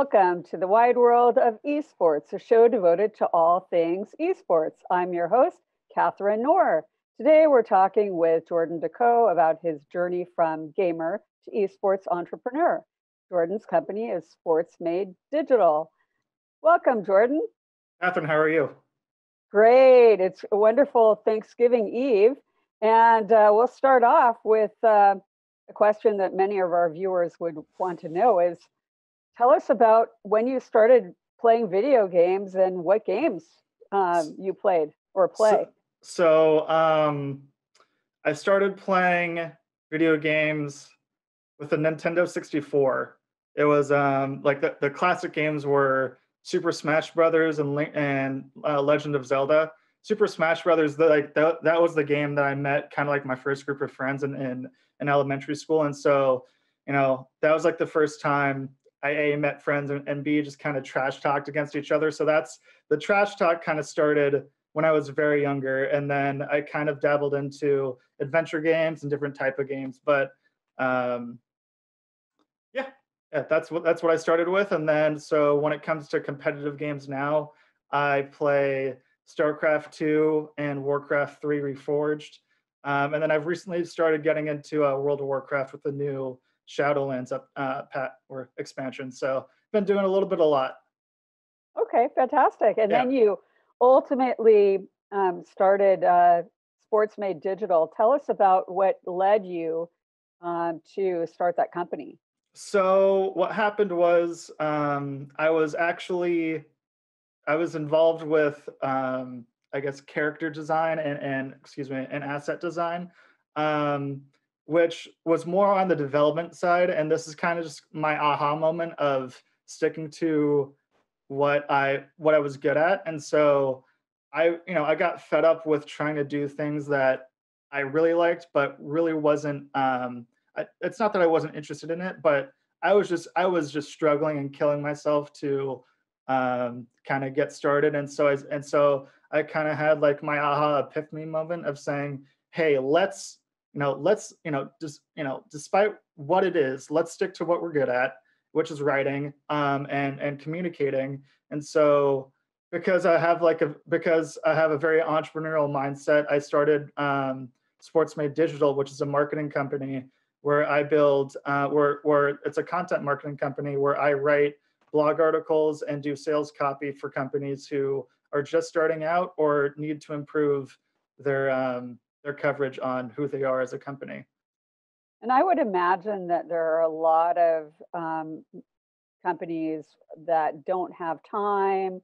Welcome to the wide world of eSports, a show devoted to all things eSports. I'm your host, Katharine Nohr. Today we're talking with Jordan Dickow about his journey from gamer to eSports entrepreneur. Jordan's company is Sports Made Digital. Welcome, Jordan. Katharine, how are you? Great. It's a wonderful Thanksgiving Eve. And we'll start off with a question that many of our viewers would want to know is, tell us about when you started playing video games and what games you played or play. So I started playing video games with the Nintendo 64. It was like the classic games were Super Smash Brothers and Legend of Zelda. Super Smash Brothers, that was the game that I met kind of like my first group of friends in elementary school. And so, you know, that was like the first time I A, met friends, and B, just kind of trash talked against each other. So that's the trash talk kind of started when I was very younger. And then I kind of dabbled into adventure games and different type of games. But yeah, that's what I started with. And then so when it comes to competitive games now, I play StarCraft II and Warcraft III Reforged. And then I've recently started getting into World of Warcraft with the new Shadowlands expansion. So been doing a lot. Okay, fantastic. And then you ultimately started Sports Made Digital. Tell us about what led you to start that company. So what happened was I was involved with I guess character design and asset design, which was more on the development side. And this is kind of just my aha moment of sticking to what I was good at. And so I got fed up with trying to do things that I really liked, but really wasn't, it's not that I wasn't interested in it, but I was just struggling and killing myself to kind of get started. And so I kind of had like my aha epiphany moment of saying, hey, let's despite what it is, let's stick to what we're good at, which is writing and communicating. And so, because I have a very entrepreneurial mindset, I started Sports Made Digital, which is a marketing company where I build, where it's a content marketing company where I write blog articles and do sales copy for companies who are just starting out or need to improve their coverage on who they are as a company. And I would imagine that there are a lot of companies that don't have time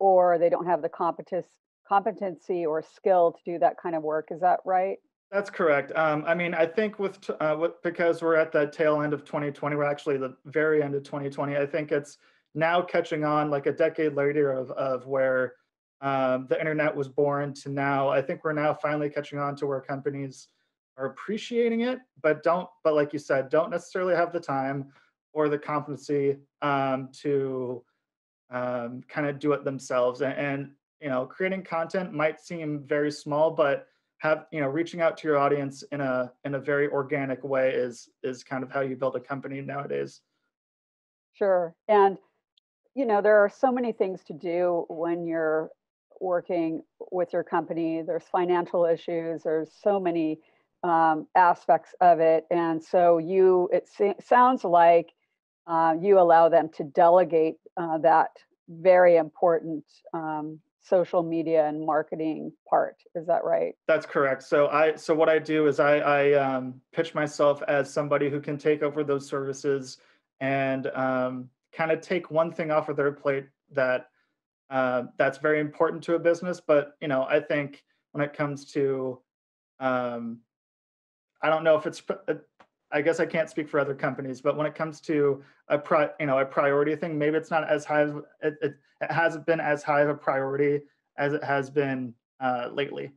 or they don't have the competency or skill to do that kind of work. Is that right? That's correct. I mean, I think because we're at the tail end of 2020, we're actually the very end of 2020. I think it's now catching on like a decade later of where the internet was born to now. I think we're now finally catching on to where companies are appreciating it, but like you said, don't necessarily have the time or the competency to kind of do it themselves. And you know, creating content might seem very small, but reaching out to your audience in a very organic way is kind of how you build a company nowadays. Sure. And you know, there are so many things to do when you're working with your company. There's financial issues, there's so many aspects of it. And so it sounds like you allow them to delegate that very important social media and marketing part. Is that right? That's correct. So what I do is I pitch myself as somebody who can take over those services and kind of take one thing off of their plate that's very important to a business. But, you know, I think when it comes to, I don't know if it's, I guess I can't speak for other companies, but when it comes to a priority thing, maybe it's not as high, it hasn't been as high of a priority as it has been lately.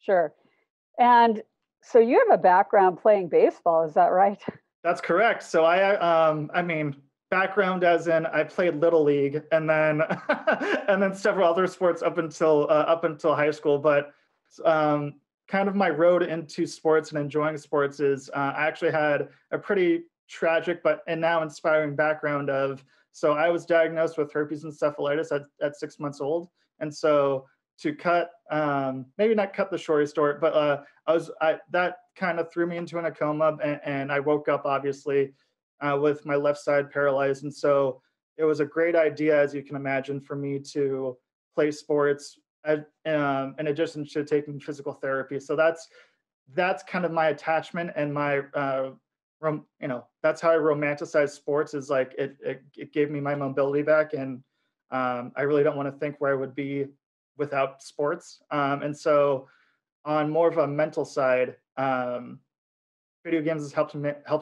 Sure. And so you have a background playing baseball, is that right? That's correct. So background as in I played Little League and then several other sports up until high school. But kind of my road into sports and enjoying sports is I actually had a pretty tragic but now inspiring background of So I was diagnosed with herpes encephalitis at 6 months old. And so to cut, maybe not cut the short story, but that kind of threw me into a coma, and I woke up obviously with my left side paralyzed. And so it was a great idea, as you can imagine, for me to play sports in addition to taking physical therapy. So that's kind of my attachment and my, you know, that's how I romanticize sports, is like it gave me my mobility back, and I really don't want to think where I would be without sports. And so on more of a mental side, video games has helped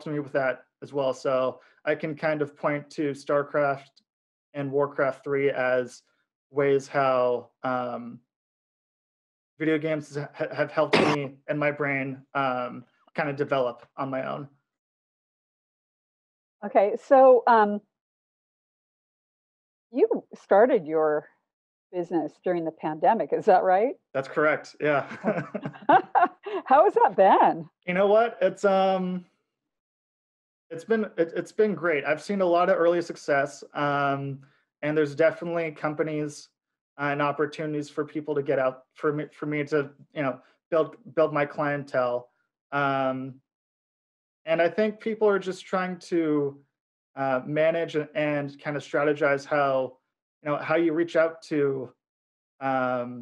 me with that as well. So I can kind of point to StarCraft and Warcraft III as ways how video games have helped me and my brain kind of develop on my own. Okay, so you started your business during the pandemic, is that right? That's correct, yeah. How has that been? You know what, it's been great. I've seen a lot of early success, and there's definitely companies and opportunities for people to get out, for me to, you know, build my clientele. And I think people are just trying to manage and kind of strategize how, you know, how you reach out to, you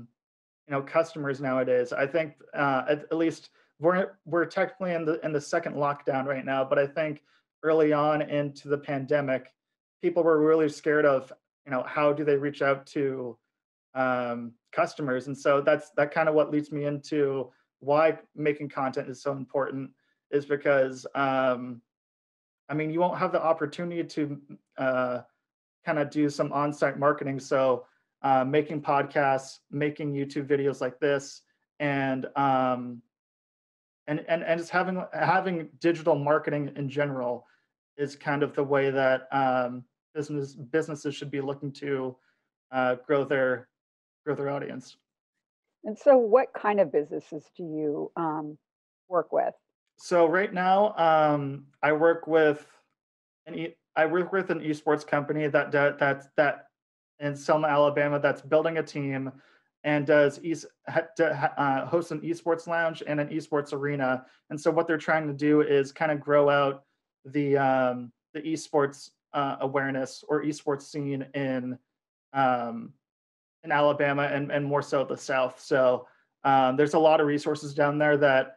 know, customers nowadays. I think at least we're technically in the second lockdown right now, but I think early on into the pandemic, people were really scared of, you know, how do they reach out to customers, and so that's kind of what leads me into why making content is so important, is because I mean, you won't have the opportunity to kind of do some on-site marketing. So making podcasts, making YouTube videos like this, and just having digital marketing in general is kind of the way that businesses should be looking to grow their audience. And so, what kind of businesses do you work with? So right now, I work with an esports company that in Selma, Alabama, that's building a team and does hosts an esports lounge and an esports arena. And so what they're trying to do is kind of grow out the esports awareness or esports scene in Alabama and more so the South. So there's a lot of resources down there that.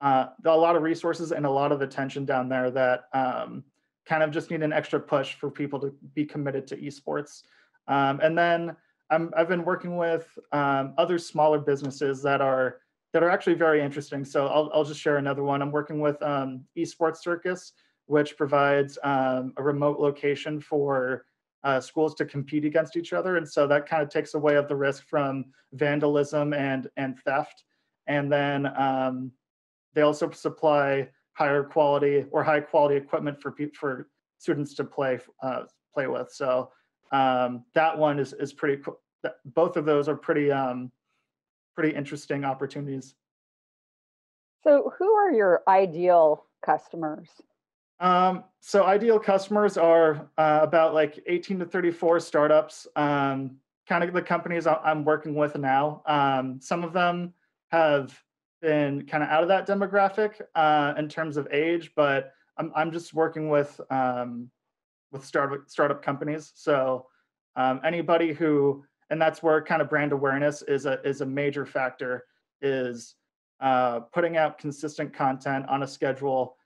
A lot of resources and a lot of attention down there that kind of just need an extra push for people to be committed to esports. And then I've been working with other smaller businesses that are actually very interesting. So I'll just share another one. I'm working with eSports Circus, which provides a remote location for schools to compete against each other. And so that kind of takes away of the risk from vandalism and theft. And then they also supply high quality equipment for students to play with. So that one is pretty cool. Both of those are pretty interesting opportunities. So who are your ideal customers? So ideal customers are about like 18 to 34 startups, kind of the companies I'm working with now. Some of them have been kind of out of that demographic in terms of age, but I'm just working with startup companies. So anybody who, and that's where kind of brand awareness is a major factor, is putting out consistent content on a schedule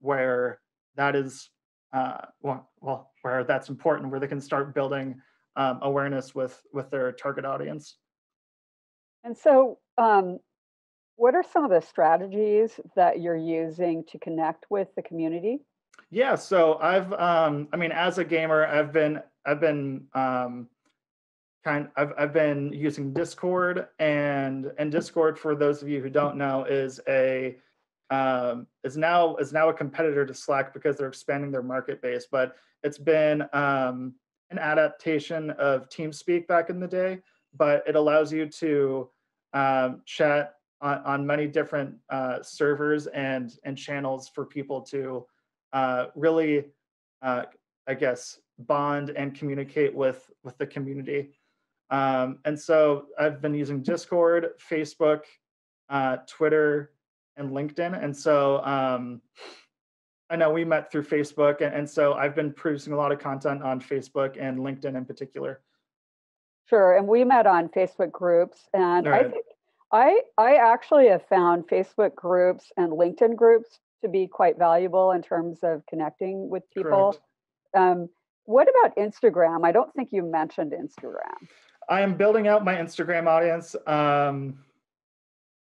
where that is where that's important, where they can start building awareness with their target audience. And so. What are some of the strategies that you're using to connect with the community? Yeah, so I've, I mean, as a gamer, I've been using Discord, and Discord, for those of you who don't know, is now a competitor to Slack because they're expanding their market base. But it's been an adaptation of TeamSpeak back in the day, but it allows you to chat on many different servers and channels for people to really, I guess, bond and communicate with the community. And so I've been using Discord, Facebook, Twitter, and LinkedIn. And so I know we met through Facebook, and so I've been producing a lot of content on Facebook and LinkedIn in particular. Sure, and we met on Facebook groups, and I think I actually have found Facebook groups and LinkedIn groups to be quite valuable in terms of connecting with people. What about Instagram? I don't think you mentioned Instagram. I am building out my Instagram audience.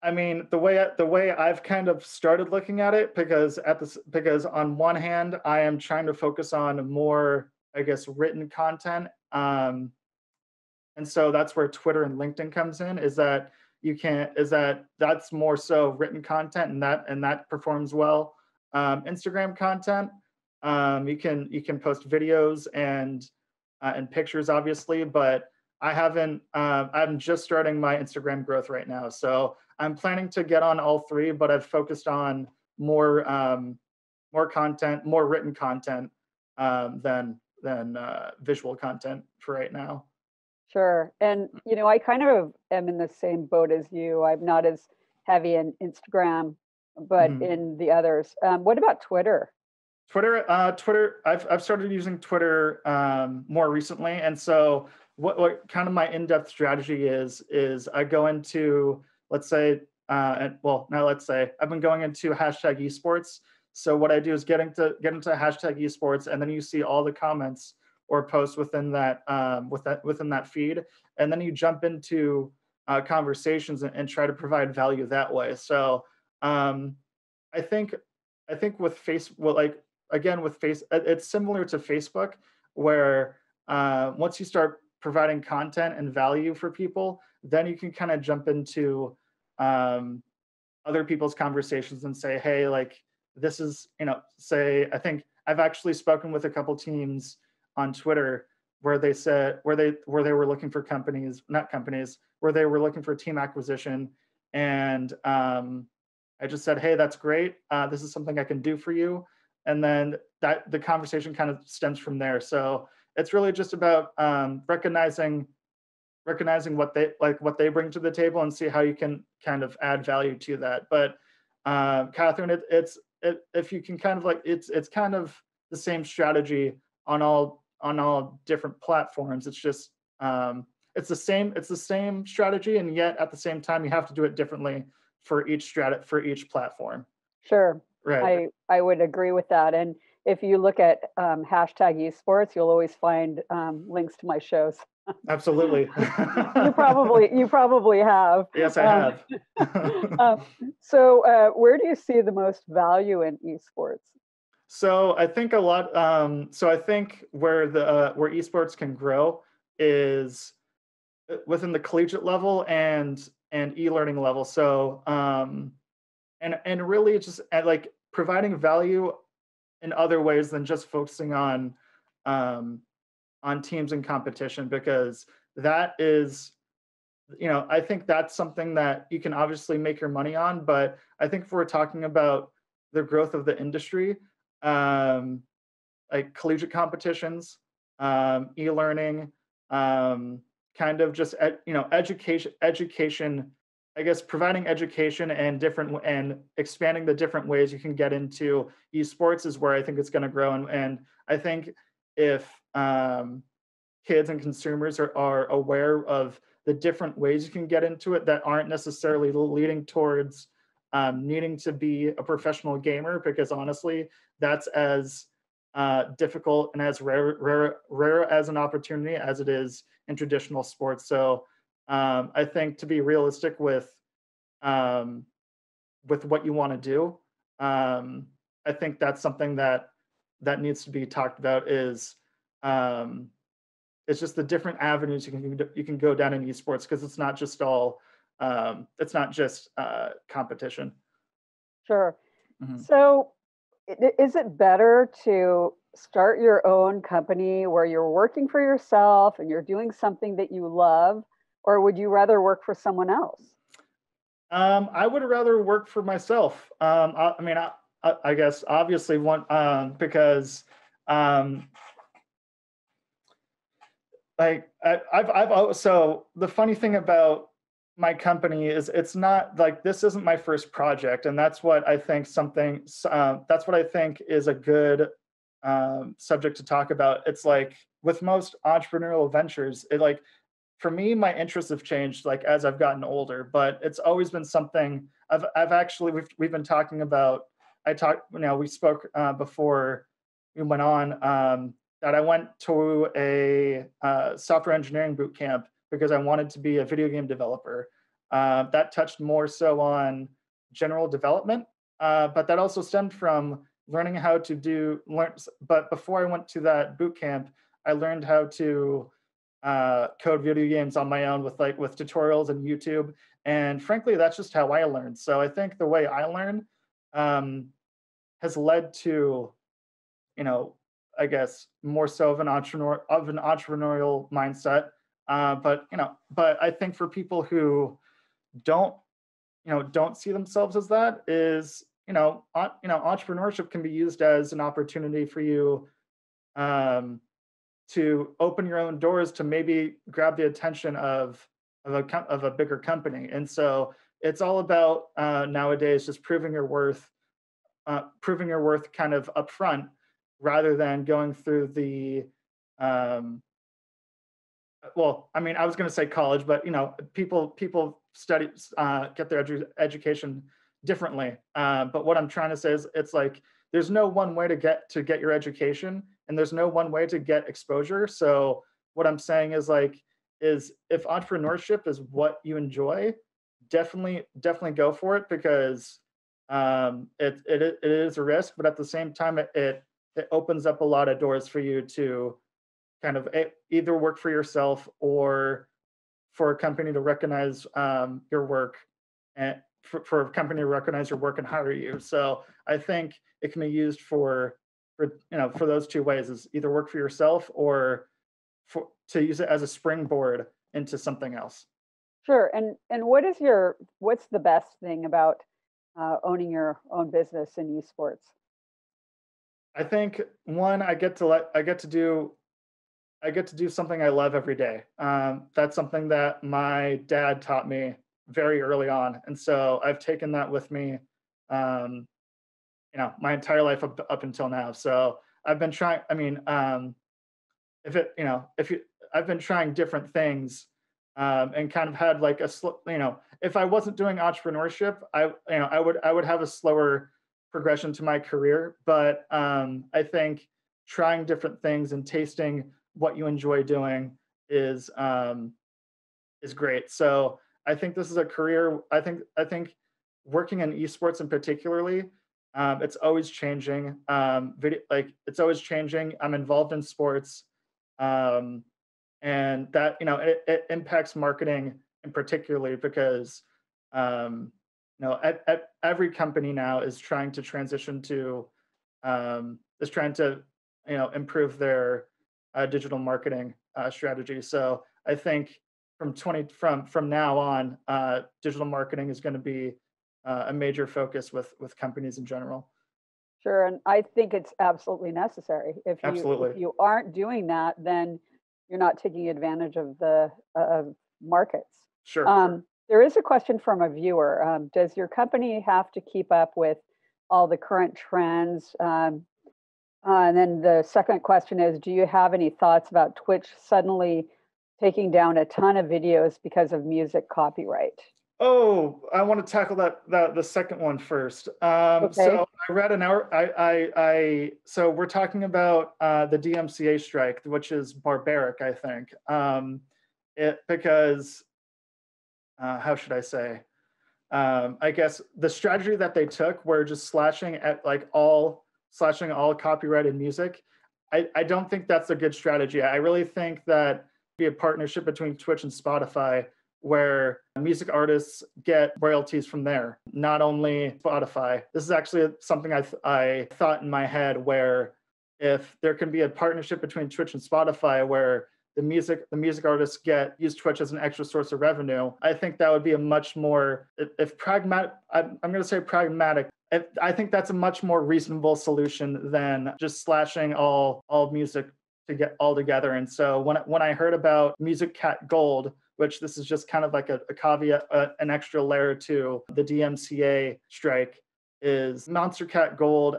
I mean, the way I've kind of started looking at it, because on one hand, I am trying to focus on more, I guess, written content. And so that's where Twitter and LinkedIn comes in, is that that's more so written content, and that performs well. Instagram content, you can post videos and pictures, obviously, but I haven't. I'm just starting my Instagram growth right now, so I'm planning to get on all three, but I've focused on more content, more written content than visual content for right now. Sure, and you know, I kind of am in the same boat as you. I'm not as heavy in Instagram, but in the others. What about Twitter? Twitter. I've started using Twitter more recently, and so. What kind of my in-depth strategy is I go into, I've been going into hashtag esports. So what I do is get into hashtag esports, and then you see all the comments or posts within that feed. And then you jump into conversations and try to provide value that way. So I think with Facebook, it's similar to Facebook, where once you start providing content and value for people, then you can kind of jump into other people's conversations and say, hey, like this is, you know, say, I think I've actually spoken with a couple teams on Twitter where they said, where they were looking for where they were looking for team acquisition. And I just said, hey, that's great. This is something I can do for you. And then the conversation kind of stems from there. So it's really just about recognizing what they bring to the table and see how you can kind of add value to that. But Katharine, if you can kind of like it's kind of the same strategy on all different platforms. It's just it's the same strategy, and yet at the same time you have to do it differently for each platform. Sure. Right. I would agree with that. And if you look at hashtag esports, you'll always find links to my shows. Absolutely. you probably have. Yes, I have. So where do you see the most value in esports? So I think a lot. So I think where esports can grow is within the collegiate level and e-learning level. So and really just like providing value in other ways than just focusing on teams and competition, because that is, you know, I think that's something that you can obviously make your money on, but I think if we're talking about the growth of the industry, like collegiate competitions, e-learning, kind of just, you know, education, I guess, providing education and expanding the different ways you can get into esports is where I think it's going to grow. And I think if kids and consumers are aware of the different ways you can get into it that aren't necessarily leading towards needing to be a professional gamer, because honestly, that's as difficult and as rare as an opportunity as it is in traditional sports. So I think to be realistic with what you want to do, I think that's something that needs to be talked about. Is it's just the different avenues you can go down in esports, because it's not just all competition. Sure. Mm-hmm. So, is it better to start your own company where you're working for yourself and you're doing something that you love? Or would you rather work for someone else? I would rather work for myself. I guess obviously because like so the funny thing about my company is it's not like, this isn't my first project. And that's what I think that's what I think is a good subject to talk about. It's like with most entrepreneurial ventures, it like, for me, my interests have changed like as I've gotten older, but it's always been something I've actually, we've been talking about, we spoke before we went on that I went to a software engineering boot camp because I wanted to be a video game developer. That touched more so on general development, but that also stemmed from learning how to learn. But before I went to that boot camp, I learned how to code video games on my own with tutorials and YouTube. And frankly, that's just how I learned. So I think the way I learn has led to, I guess more so of an entrepreneurial mindset. But I think for people who don't see themselves as that is, entrepreneurship can be used as an opportunity for you to open your own doors to maybe grab the attention of a bigger company. And so it's all about nowadays just proving your worth kind of upfront rather than going through the I was going to say college, but people study get their education differently. But what I'm trying to say is it's like there's no one way to get your education, and there's no one way to get exposure. So what I'm saying is if entrepreneurship is what you enjoy, definitely go for it, because it is a risk, but at the same time it opens up a lot of doors for you to kind of either work for yourself or for a company to recognize your work, and for a company to recognize your work and hire you. So I think it can be used for those two ways, is either work for yourself or to use it as a springboard into something else. Sure. And what's the best thing about owning your own business in esports? I think one, I get to do something I love every day. That's something that my dad taught me very early on. And so I've taken that with me, my entire life up until now. So I've been trying, I've been trying different things and kind of had like if I wasn't doing entrepreneurship, I would have a slower progression to my career. But I think trying different things and tasting what you enjoy doing is great. So I think this is a career. I think working in esports in particularly, it's always changing. It's always changing. I'm involved in sports, and that it impacts marketing in particularly because at every company now is trying to transition to improve their digital marketing strategy. So I think from now on, digital marketing is going to be a major focus with companies in general. Sure, and I think it's absolutely necessary. If you aren't doing that, then you're not taking advantage of the markets. Sure. There is a question from a viewer. Does your company have to keep up with all the current trends? And then the second question is, do you have any thoughts about Twitch suddenly taking down a ton of videos because of music copyright? Oh, I want to tackle the second one first. Okay. So I read so we're talking about the DMCA strike, which is barbaric, I think. How should I say? I guess the strategy that they took were just slashing all copyrighted music. I don't think that's a good strategy. I really think that be a partnership between Twitch and Spotify where music artists get royalties from there, not only Spotify. This is actually something I thought in my head, where if there can be a partnership between Twitch and Spotify where the music artists use Twitch as an extra source of revenue, I think that would be a much more, pragmatic. I think that's a much more reasonable solution than just slashing all music to get all together. And so when I heard about Monstercat Gold, which this is just kind of like a caveat, an extra layer to the DMCA strike, is Monstercat Gold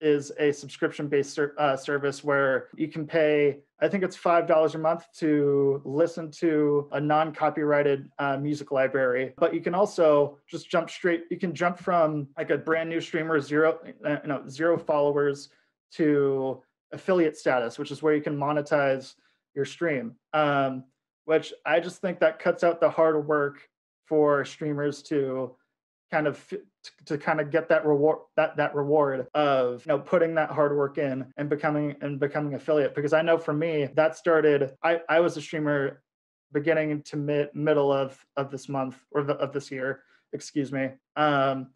is a subscription-based service where you can pay, I think it's $5 a month to listen to a non-copyrighted music library. But you can also just jump straight, you can jump from like a brand new streamer, zero followers, to affiliate status, which is where you can monetize your stream, which I just think that cuts out the hard work for streamers to kind of get that reward, that reward of, you know, putting that hard work in and becoming affiliate. Because I know for me that started, I was a streamer beginning to middle of this month, or of this year, excuse me. And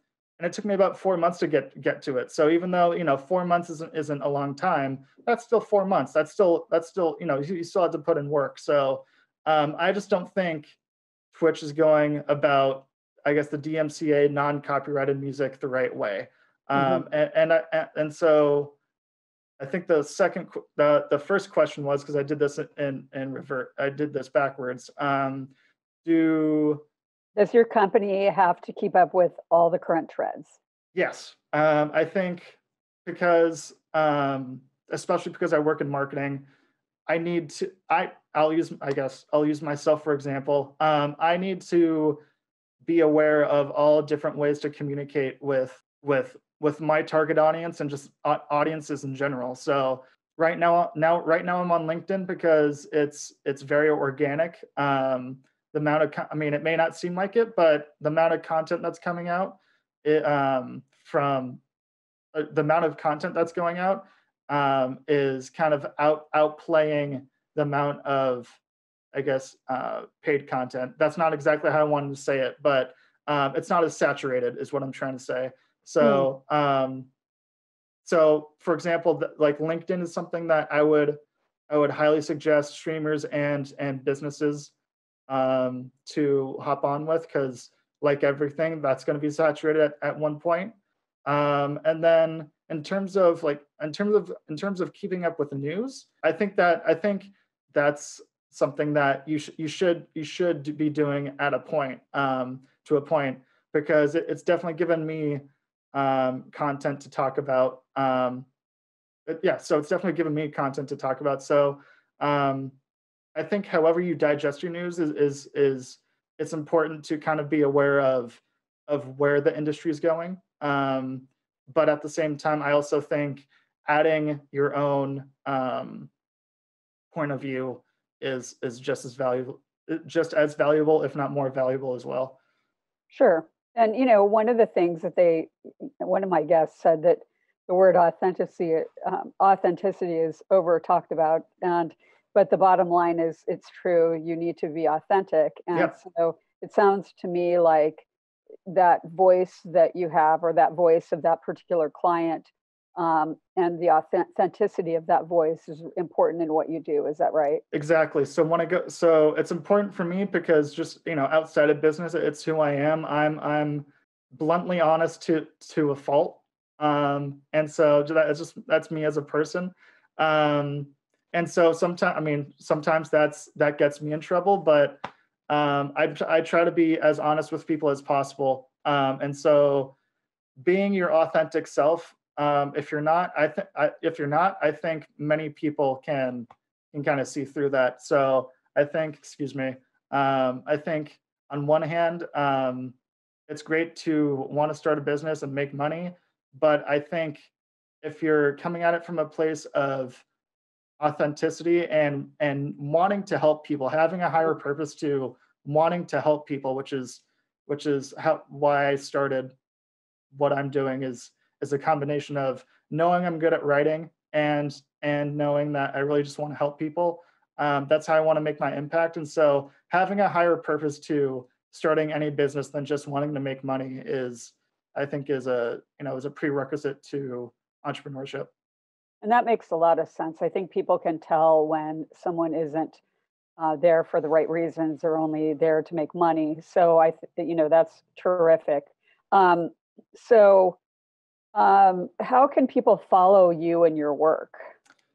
it took me about 4 months to get to it. So even though, you know, 4 months isn't a long time, that's still 4 months. That's still, you know, you still have to put in work. So I just don't think Twitch is going about, I guess, the DMCA non-copyrighted music the right way. And so I think the first question was, because I did this I did this backwards. Does your company have to keep up with all the current trends? Yes. I think because, especially because I work in marketing, I'll use myself for example. I need to be aware of all different ways to communicate with my target audience and just audiences in general. So right now I'm on LinkedIn because it's very organic. The amount of, I mean, it may not seem like it, but the amount of content that's coming out, the amount of content that's going out is kind of outplaying the amount of, I guess, paid content. That's not exactly how I wanted to say it, but it's not as saturated is what I'm trying to say. So, so for example, like LinkedIn is something that I would highly suggest streamers and businesses to hop on with, because like everything, that's going to be saturated at one point. And then in terms of keeping up with the news, I think that's something that you should be doing at a point, because it's definitely given me content to talk about. So it's definitely given me content to talk about. So I think however you digest your news is it's important to kind of be aware of where the industry is going. But at the same time, I also think adding your own point of view is just as valuable, if not more valuable as well. Sure. And, you know, one of the things that one of my guests said, that the word authenticity is over talked about, but the bottom line is it's true. You need to be authentic. And so it sounds to me like that voice that you have, or that voice of that particular client, and the authenticity of that voice is important in what you do. Is that right? Exactly. So so it's important for me because, just, you know, outside of business, it's who I am. I'm bluntly honest to a fault. And so that's me as a person. And so sometimes that gets me in trouble, but I try to be as honest with people as possible. And so being your authentic self, I think many people can kind of see through that. So I think on one hand, it's great to want to start a business and make money, but I think if you're coming at it from a place of authenticity and wanting to help people, having a higher purpose to wanting to help people, which is why I started what I'm doing, is a combination of knowing I'm good at writing and knowing that I really just want to help people. That's how I want to make my impact. And so having a higher purpose to starting any business than just wanting to make money is a prerequisite to entrepreneurship. And that makes a lot of sense. I think people can tell when someone isn't there for the right reasons. They're only there to make money. So that's terrific. How can people follow you and your work?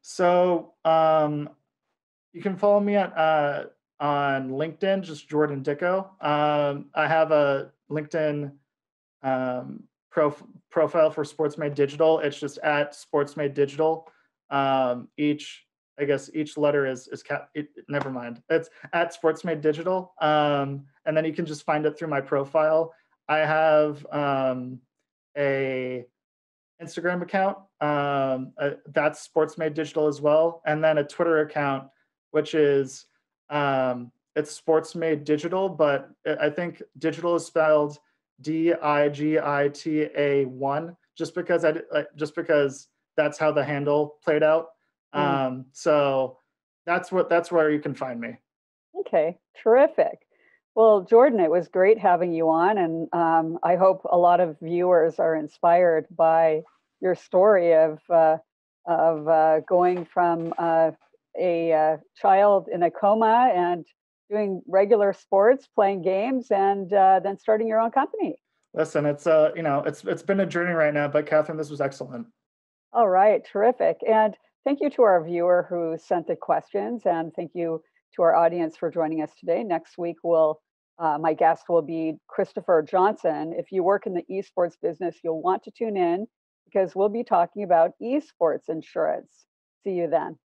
So you can follow me on LinkedIn, just Jordan Dickow. I have a LinkedIn profile for Sports Made Digital. It's just at Sports Made Digital. Each letter It's at Sports Made Digital. And then you can just find it through my profile. I have a Instagram account, that's Sports Made Digital as well. And then a Twitter account, which is, it's Sports Made Digital, but I think digital is spelled digita1, just because that's how the handle played out. So that's where you can find me. Okay, terrific. Well, Jordan, it was great having you on, and I hope a lot of viewers are inspired by your story of going from a child in a coma and doing regular sports, playing games, and then starting your own company. Listen, it's been a journey right now, but Katharine, this was excellent. All right, terrific. And thank you to our viewer who sent the questions, and thank you to our audience for joining us today. Next week, my guest will be Christopher Johnson. If you work in the esports business, you'll want to tune in because we'll be talking about esports insurance. See you then.